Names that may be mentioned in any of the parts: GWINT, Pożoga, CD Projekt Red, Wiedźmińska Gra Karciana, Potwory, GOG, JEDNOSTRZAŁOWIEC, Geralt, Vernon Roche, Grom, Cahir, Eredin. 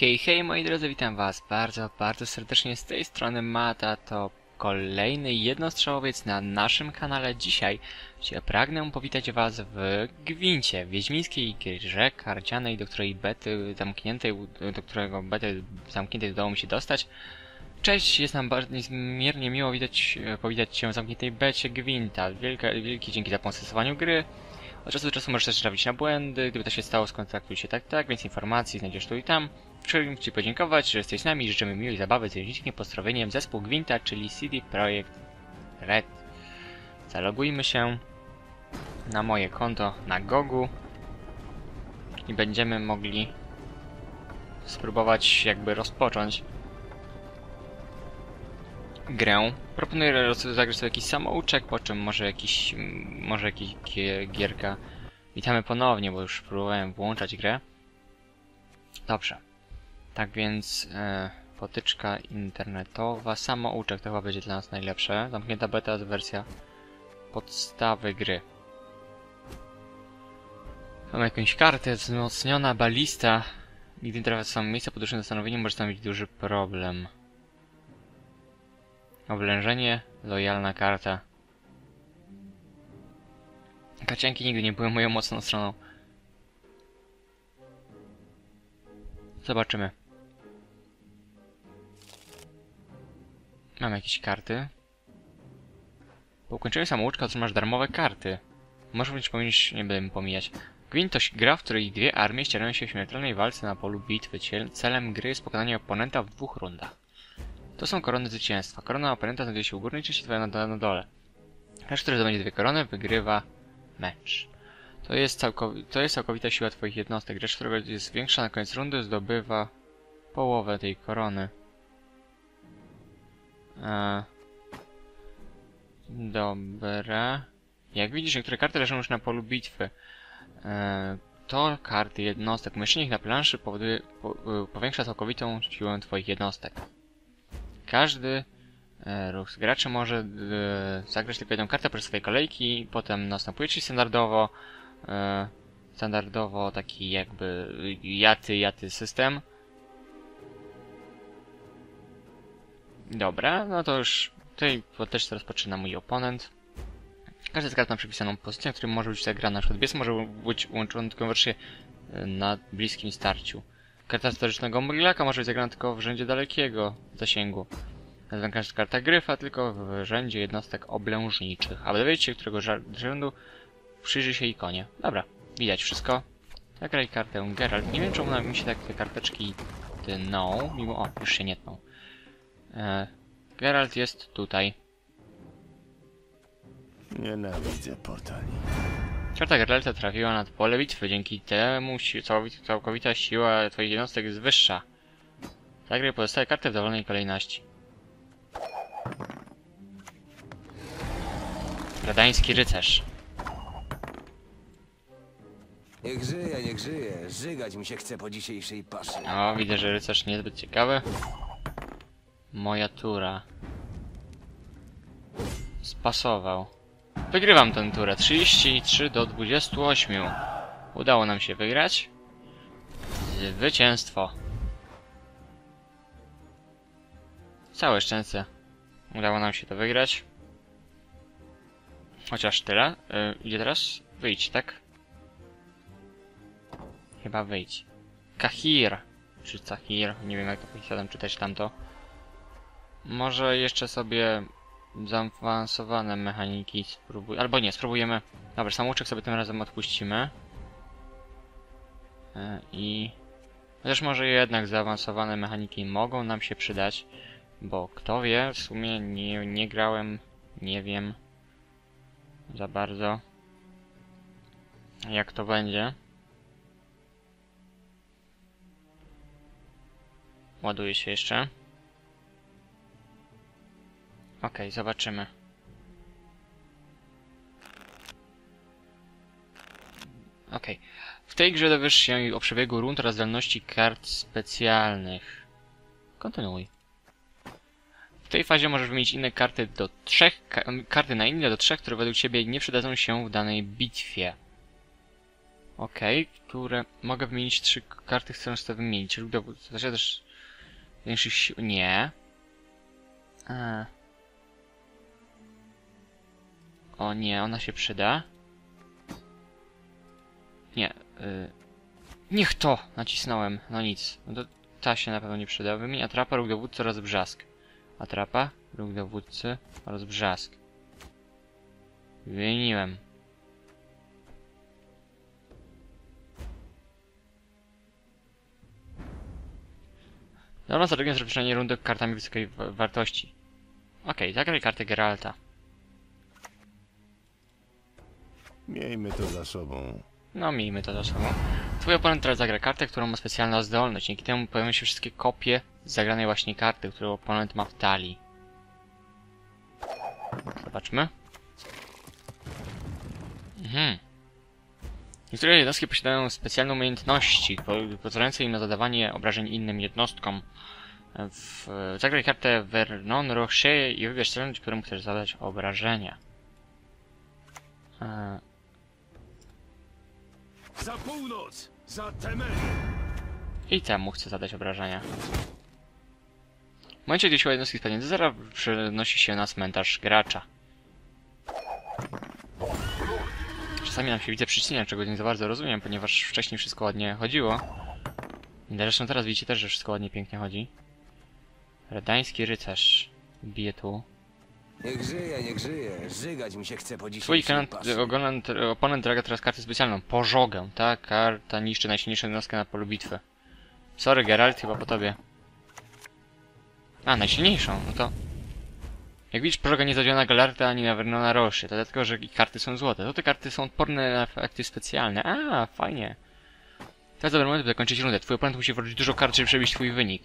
Hej, hej moi drodzy, witam was bardzo, bardzo serdecznie. Z tej strony Mata, to kolejny jednostrzałowiec na naszym kanale. Dzisiaj pragnę powitać was w gwincie Wiedźmińskiej Grze Karcianej, do której bety zamkniętej, udało mi się dostać. Cześć, jest nam bardzo niezmiernie miło powitać się w zamkniętej becie gwinta. Wielkie dzięki za pomoc w stosowaniu gry. Od czasu do czasu możesz też trafić na błędy, gdyby to się stało skontaktuj się tak, więc informacji znajdziesz tu i tam. Chciałbym ci podziękować, że jesteś z nami i życzymy miłej zabawy z jeźdźnikiem pozdrowieniem zespół Gwinta, czyli CD Projekt Red. Zalogujmy się na moje konto na GOG-u i będziemy mogli spróbować jakby rozpocząć grę. Proponuję zagrać sobie jakiś samouczek, po czym może jakiś gierka. Witamy ponownie, bo już próbowałem włączać grę. Dobrze. Tak więc potyczka internetowa, samouczek to chyba będzie dla nas najlepsze. Zamknięta beta to wersja podstawy gry. Mamy jakąś kartę, wzmocniona balista. Nigdy nie trafia w samo miejsce, po dłuższym zastanowieniu może tam być duży problem. Oblężenie, lojalna karta. Karcianki nigdy nie były moją mocną stroną. Zobaczymy. Mam jakieś karty. Po ukończeniu samouczka otrzymasz darmowe karty. Możesz być pomijać, nie będę pomijać. Gwint to gra, w której dwie armie ścierają się w śmiertelnej walce na polu bitwy. Celem gry jest pokonanie oponenta w dwóch rundach. To są korony zwycięstwa. Korona oponenta znajduje się u górnej części, twoja na dole. Każdy, który zdobędzie dwie korony, wygrywa mecz. To jest całkowita siła twoich jednostek. Gracz, którego jest większa na koniec rundy, zdobywa połowę tej korony. Dobra. Jak widzisz, niektóre karty leżą już na polu bitwy. To karty jednostek. Umieszczenie ich na planszy powiększa całkowitą siłę twoich jednostek. Każdy ruch z graczy może zagrać tylko jedną kartę przez swoje kolejki, potem następuje ci standardowo taki jakby jaty system. Dobra, no to już tutaj też rozpoczyna mój oponent. Każdy z kart ma przypisaną pozycję, w której może być zagrana. Na przykład bies może być łączony tylko wyłącznie na bliskim starciu. Karta historycznego mglaka może być zagrana tylko w rzędzie dalekiego zasięgu. Nazywam każda karta gryfa tylko w rzędzie jednostek oblężniczych. Aby dowiedzieć się, którego rzędu przyjrzy się ikonie. Dobra, widać wszystko. Zagraj kartę Geralt. Nie wiem, czemu mi się tak te karteczki tną, mimo... O, już się nie tną. Geralt jest tutaj. Nienawidzę portali. Karta Geralta trafiła na pole bitwy, dzięki temu całkowita siła twoich jednostek jest wyższa. Zagraj pozostałe karty w dowolnej kolejności. Radański rycerz. Niech żyje, żygać mi się chce po dzisiejszej paszy. O, widzę, że rycerz niezbyt ciekawy. Moja tura. Spasował. Wygrywam tę turę. 33 do 28. Udało nam się wygrać. Zwycięstwo. Całe szczęście. Udało nam się to wygrać. Chociaż tyle. Idzie teraz? Wyjdź, tak? Chyba wyjdź. Kahir. Czy Cahir? Nie wiem, jak to pisałem, czy też tamto. Może jeszcze sobie... zaawansowane mechaniki spróbuj... albo nie, spróbujemy... Dobra, samouczek sobie tym razem odpuścimy. I... chociaż może jednak zaawansowane mechaniki mogą nam się przydać, bo kto wie, w sumie nie grałem, nie wiem za bardzo jak to będzie. Ładuje się jeszcze. Okej, zobaczymy. Okej. W tej grze dowiesz się o przebiegu rund oraz zdolności kart specjalnych. Kontynuuj. W tej fazie możesz wymienić inne karty do trzech, karty na inne do trzech, które według ciebie nie przydadzą się w danej bitwie. Okej, które... Mogę wymienić 3 karty, chcę sobie wymienić. Lub dowód. Znaczy też... Większych sił... Nie. O nie, ona się przyda. Nie. Niech to! Nacisnąłem. No nic. No to ta się na pewno nie przyda. Wymień atrapa, róg dowódcy oraz brzask. Atrapa, róg dowódcy oraz brzask. Wymieniłem. Dobra, zaczynamy przeprzenie rundy kartami wysokiej wartości. Okej, zagraj kartę Geralta. Miejmy to za sobą. No, miejmy to za sobą. Twój oponent teraz zagra kartę, którą ma specjalną zdolność. Dzięki temu pojawią się wszystkie kopie zagranej właśnie karty, którą oponent ma w talii. Zobaczmy. Niektóre jednostki posiadają specjalne umiejętności, pozwalające im na zadawanie obrażeń innym jednostkom. Zagraj kartę Vernon Roche i wybierz celownik, któremu chcesz zadać obrażenia. Za północ! Za Temer! I temu chcę zadać obrażenia. W momencie, gdy siła jednostki spadnie do zera, przenosi się na cmentarz gracza. Czasami nam się widzę przyczynia, czego nie za bardzo rozumiem, ponieważ wcześniej wszystko ładnie chodziło. I zresztą teraz widzicie też, że wszystko ładnie, pięknie chodzi. Redański rycerz. Bije tu. Niech żyje, niech żyje. Żygać mi się chce po dzisiaj. Twój oponent draga teraz kartę specjalną. Pożogę. Ta karta niszczy najsilniejszą jednostkę na polu bitwy. Sorry, Geralt, chyba po tobie. A, najsilniejszą. No to... Jak widzisz, Pożoga nie zadziała na Galarta ani na Vernona Roche. To dlatego, że ich karty są złote. To te karty są odporne na efekty specjalne. A, fajnie. Teraz dobry moment, by zakończyć rundę. Twój oponent musi włożyć dużo kart, żeby przebić twój wynik.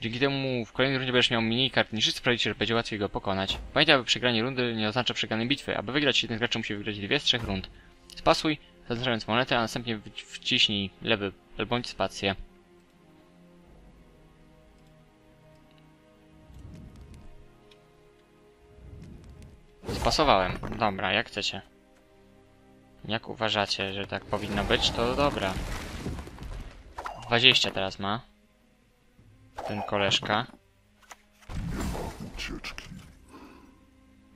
Dzięki temu w kolejnej rundzie będziesz miał mniej kart niż wszyscy, sprawicie, że będzie łatwiej go pokonać. Pamiętaj, aby przegranie rundy nie oznacza przegranej bitwy. Aby wygrać, jeden gracz musi wygrać 2 z 3 rund. Spasuj, zaznaczając monetę, a następnie wciśnij lewy bądź spację. Spasowałem. Dobra, jak chcecie. Jak uważacie, że tak powinno być, to dobra. 20 teraz ma. Ten koleżka.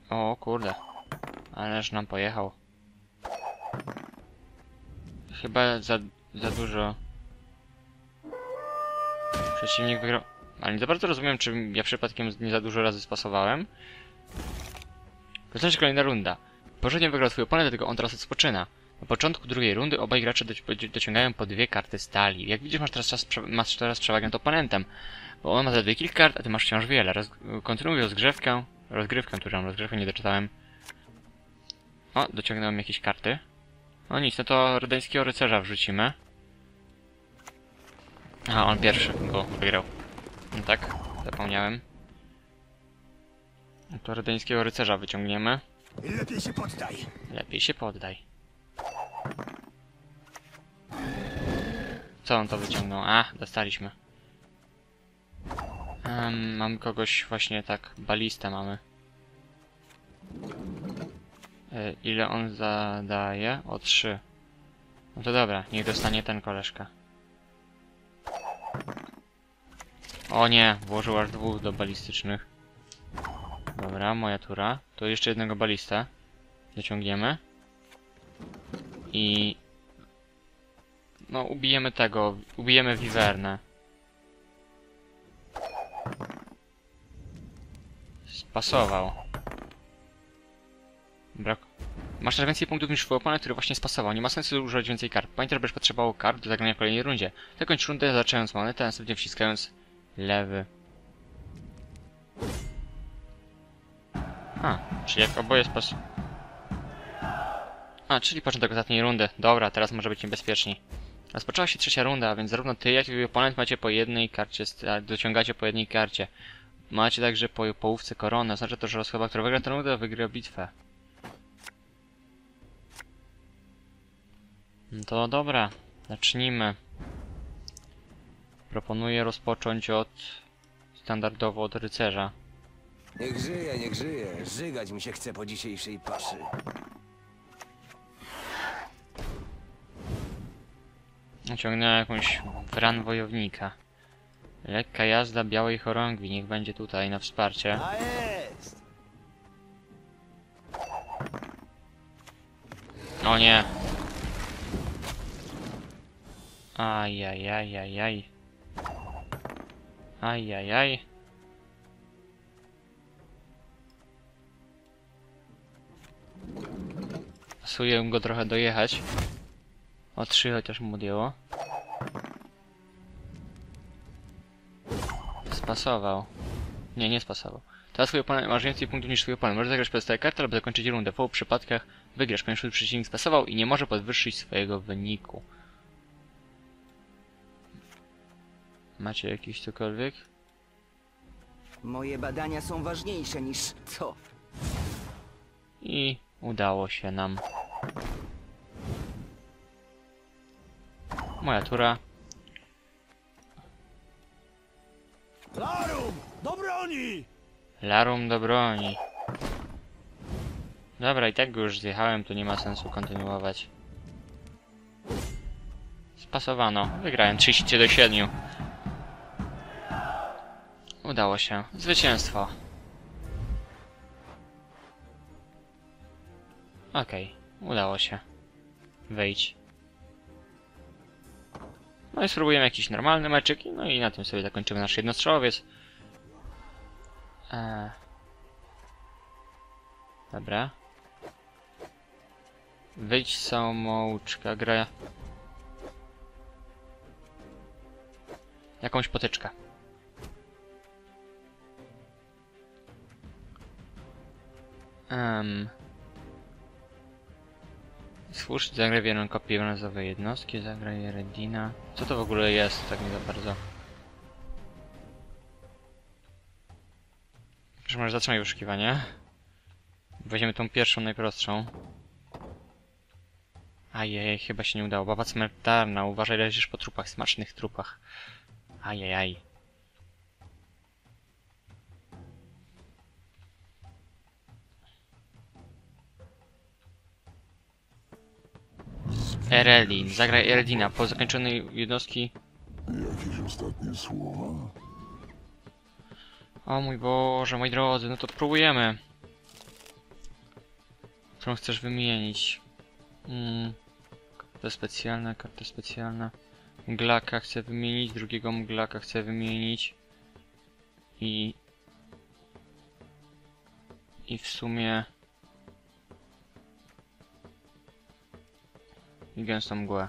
O kurde. Ależ nam pojechał. Chyba za dużo. Przeciwnik wygrał. Ale nie za bardzo rozumiem, czy ja przypadkiem nie za dużo razy spasowałem. Zaczyna się kolejna runda. Poprzednio wygrał swój oponent, dlatego on teraz odpoczyna. Na początku drugiej rundy obaj gracze dociągają po 2 karty stali. Jak widzisz, masz teraz przewagę nad oponentem, bo on ma zaledwie kilka kart, a ty masz wciąż wiele. Kontynuuj rozgrzewkę. Rozgrywkę nie doczytałem. O, dociągnąłem jakieś karty. No nic, no to redańskiego rycerza wrzucimy. Aha, on pierwszy, bo wygrał. No tak, zapomniałem. To redańskiego rycerza wyciągniemy. Lepiej się poddaj. Co on to wyciągnął? A, dostaliśmy. Mamy kogoś właśnie tak, balistę mamy. Ile on zadaje? O 3. No to dobra, niech dostanie ten koleżka. O nie, włożył aż 2 do balistycznych. Dobra, moja tura. To jeszcze jednego balista. Zaciągniemy. I... No, ubijemy tego. Ubijemy Wiwernę. Spasował. Brak. Masz też więcej punktów niż twój oponent, który właśnie spasował. Nie ma sensu używać więcej kart. Pamiętaj, że będziesz potrzebował kart do zagrania w kolejnej rundzie. Zakończ rundę, zaczynając monetę, następnie wciskając lewy. A, czyli jak oboje spasowali. A, czyli początek ostatniej rundy. Dobra, teraz może być niebezpieczniej. Rozpoczęła się 3. runda, więc zarówno ty, jak i twój oponent macie po 1 karcie, dociągacie po 1 karcie. Macie także po połówce korony. Oznacza to, że osoba, która wygra tę rundę, wygra bitwę. No to dobra, zacznijmy. Proponuję rozpocząć od... standardowo od rycerza. Niech żyje, niech żyje. Żygać mi się chce po dzisiejszej paszy. Ciągnęła jakąś wran wojownika. Lekka jazda białej chorągwi, niech będzie tutaj na wsparcie. O nie! Ajajajajaj. Ajajaj. Pasuję go trochę dojechać. O 3 chociaż mu odjęło. Spasował. Nie, nie spasował. Teraz swój opponent masz więcej punktów niż swój opponent. Możesz zagrać przez tę kartę lub zakończyć rundę. W obu przypadkach wygrasz, ponieważ twój przeciwnik spasował i nie może podwyższyć swojego wyniku. Macie jakiś cokolwiek? Moje badania są ważniejsze niż to. I udało się nam. Moja tura. Larum do broni! Larum do broni. Dobra, i tak go już zjechałem, to nie ma sensu kontynuować. Spasowano. Wygrałem 33-7. Udało się. Zwycięstwo. Okej, udało się. Wyjdź. No i spróbujemy jakiś normalny meczyk, no i na tym sobie zakończymy nasz jednostrzałowiec. Dobra. Wyjdź samouczka, gra. Jakąś potyczkę. Słusznie, zagraj wierną kopię brązowej jednostki, zagraj Eredina. Co to w ogóle jest? Tak nie za bardzo. Proszę, może zatrzymaj wyszukiwanie. Weźmiemy tą pierwszą, najprostszą. Ajajaj, chyba się nie udało. Baba cmentarna, uważaj, leżysz po trupach, smacznych trupach. Ajajaj. Eredin, zagraj Eredina. Po zakończonej jednostki. Jakieś ostatnie słowa? O mój Boże, moi drodzy, no to próbujemy. Którą chcesz wymienić? Karta specjalna, karta specjalna. Mglaka chcę wymienić, drugiego mglaka chcę wymienić. I w sumie. I gęstą mgłę.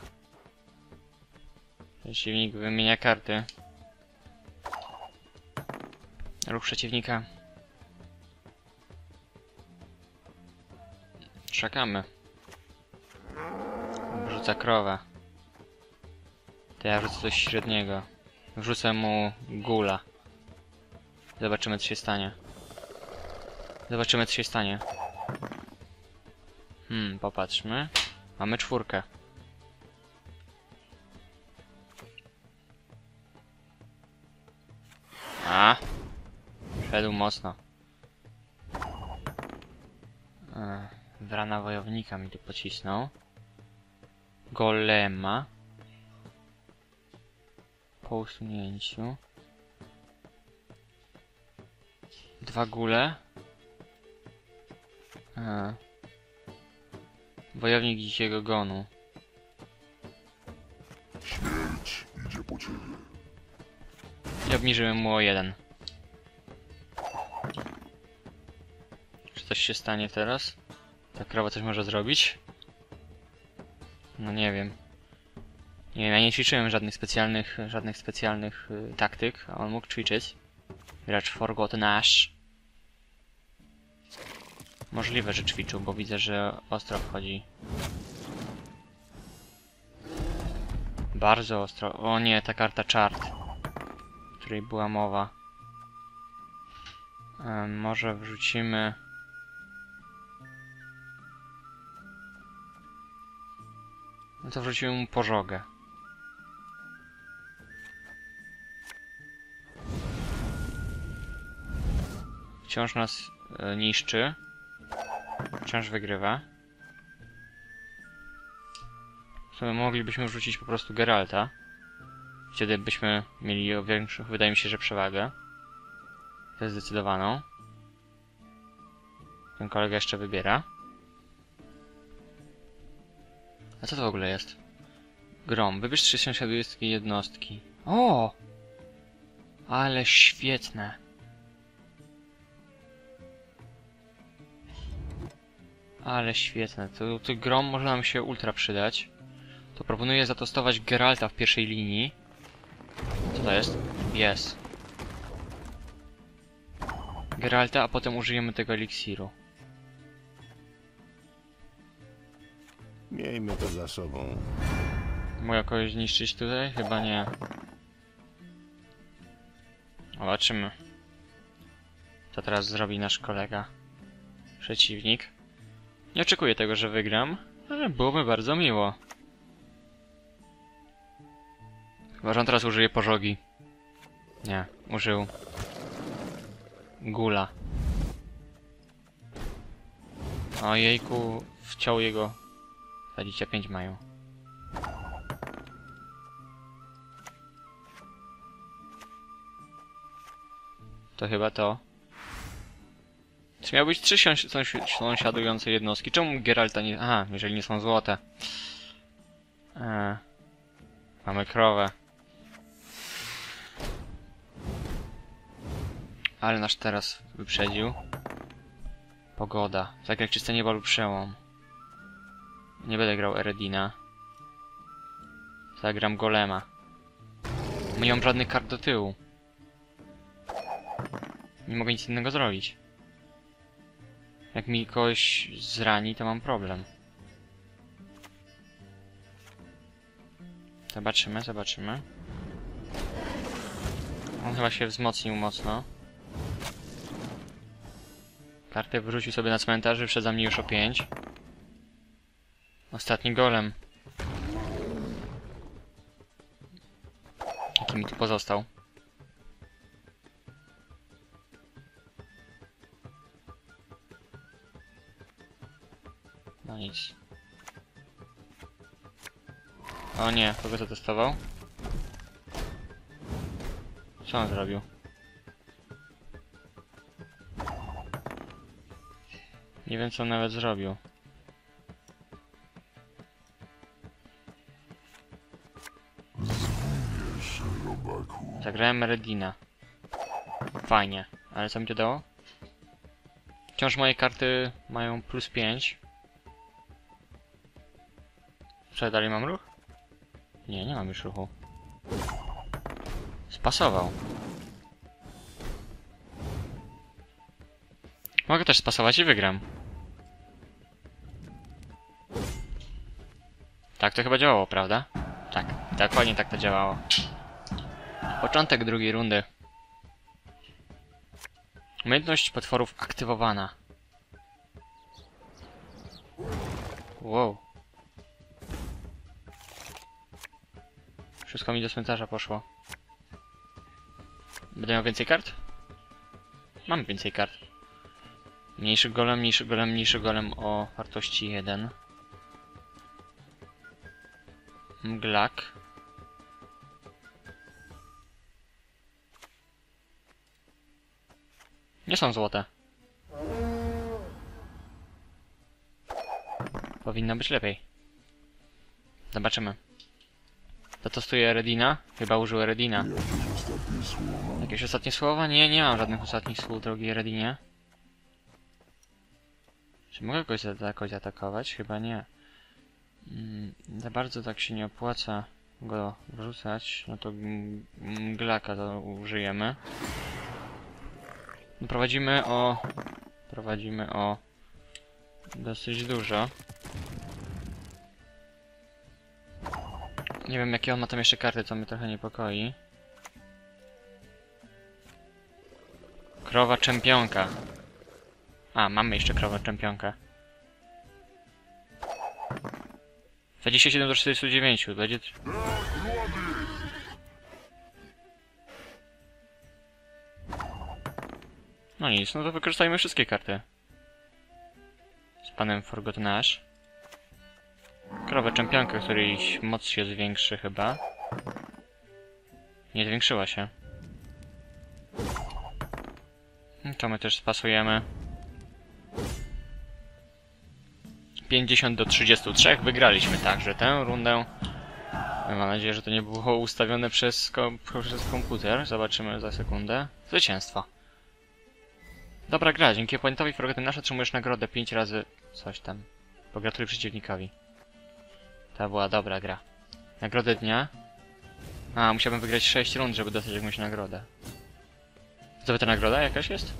Przeciwnik wymienia karty. Ruch przeciwnika. Czekamy. Wrzuca krowę. To ja wrzucę coś średniego. Wrzucę mu gula. Zobaczymy, co się stanie. Zobaczymy, co się stanie. Popatrzmy. Mamy 4. A, szedł mocno. Wrana wojownika mi tu pocisnął. Golema. Po usunięciu. 2 gule. Wojownik dzikiego gonu. Śmierć idzie po ciebie. I obniżymy mu o 1. Czy coś się stanie teraz? Ta krowa coś może zrobić? No nie wiem. Nie wiem, ja nie ćwiczyłem żadnych specjalnych taktyk, a on mógł ćwiczyć. Gracz Forgotten Ash. Możliwe, że ćwiczył, bo widzę, że ostro wchodzi. Bardzo ostro. O nie, ta karta czart, o której była mowa. Może wrzucimy... No to wrzucimy mu pożogę. Wciąż nas niszczy. Wciąż wygrywa. moglibyśmy wrzucić po prostu Geralta. Wtedy byśmy mieli większą, wydaje mi się, że przewagę. To jest zdecydowaną. Ten kolega jeszcze wybiera. A co to w ogóle jest? Grom. Wybierz 320 jednostki. O! Ale świetne. Ale świetne. To Grom może nam się ultra przydać. To proponuję zatostować Geralta w pierwszej linii. Co to jest? Jest. Geralta, a potem użyjemy tego eliksiru. Miejmy to za sobą. Mogę kogoś zniszczyć tutaj? Chyba nie. Zobaczymy. Co teraz zrobi nasz kolega. Przeciwnik. Nie oczekuję tego, że wygram, ale byłoby bardzo miło. Chyba, że on teraz użyje pożogi. Nie, użył. Gula. Ojejku, wciął jego. 25 mają. To chyba to. Czy miały być 3 sąsiadujące jednostki? Czemu Geralta nie... Aha, jeżeli nie są złote. Mamy krowę. Ale nasz teraz wyprzedził. Pogoda. Tak jak czyste niebo lub przełom. Nie będę grał Eredina. Zagram Golema. Nie mam żadnych kart do tyłu. Nie mogę nic innego zrobić. Jak mi kogoś zrani, to mam problem. Zobaczymy, zobaczymy. On chyba się wzmocnił mocno. Kartę wrócił sobie na cmentarz, wyprzedza mnie już o 5. Ostatni golem. Jaki mi tu pozostał? No nic. O nie, kogo zatestował? Co on zrobił? Nie wiem, co on nawet zrobił. Zagrałem Redina. Fajnie. Ale co mi to dało? Wciąż moje karty mają plus 5. Czy dalej mam ruch? Nie, nie mam już ruchu. Spasował. Mogę też spasować i wygram. Tak to chyba działało, prawda? Tak, dokładnie tak to działało. Początek drugiej rundy. Umiejętność potworów aktywowana. Wow. Wszystko mi do cmentarza poszło. Będę miał więcej kart? Mam więcej kart. Mniejszy golem, mniejszy golem, mniejszy golem o wartości 1. Mglak. Nie są złote. Powinno być lepiej. Zobaczymy. Zatestuję Eredina. Chyba użył Eredina. Jakieś ostatnie słowa? Nie, nie mam żadnych ostatnich słów, drogi Eredinie. Czy mogę kogoś zaatakować? Chyba nie. Za bardzo tak się nie opłaca go wrzucać. No to mglaka to użyjemy. Prowadzimy o dosyć dużo. Nie wiem, jakie on ma tam jeszcze karty, co mnie trochę niepokoi. Krowa czempionka. A, mamy jeszcze krowę czempionkę. 27 do 49, będzie... No nic, no to wykorzystajmy wszystkie karty. Z panem Forgotten Ash. Krowę czempiankę, której moc się zwiększy chyba. Nie zwiększyła się. To my też spasujemy. 50 do 33. Wygraliśmy także tę rundę. Mam nadzieję, że to nie było ustawione przez komputer. Zobaczymy za sekundę. Zwycięstwo. Dobra gra. Dzięki pointowi Forgotten Nash otrzymujesz nagrodę 5 razy... coś tam. Pogratuluj przeciwnikowi. To była dobra gra. Nagrodę dnia. A, musiałbym wygrać 6 rund, żeby dostać jakąś nagrodę. Zdobyta nagroda jakaś jest?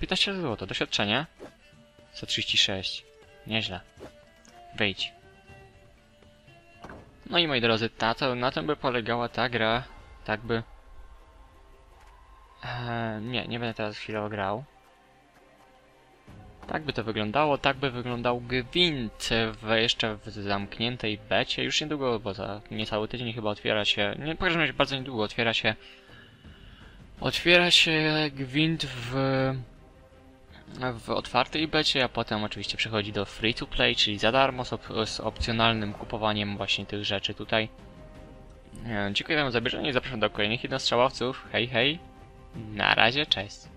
15 zł. Doświadczenie? 136. Nieźle. Wejdź. No i moi drodzy, na tym by polegała ta gra. Tak by... nie będę teraz chwilę grał. Tak by to wyglądało, tak by wyglądał gwint jeszcze w zamkniętej becie. Już niedługo, bo za niecały tydzień chyba otwiera się... Nie, w każdym razie bardzo niedługo otwiera się... Otwiera się gwint w otwartej becie, a potem oczywiście przechodzi do free to play, czyli za darmo, z opcjonalnym kupowaniem właśnie tych rzeczy tutaj. Dziękuję wam za obejrzenie i zapraszam do kolejnych jednostrzałowców. Hej, hej. Na razie, cześć.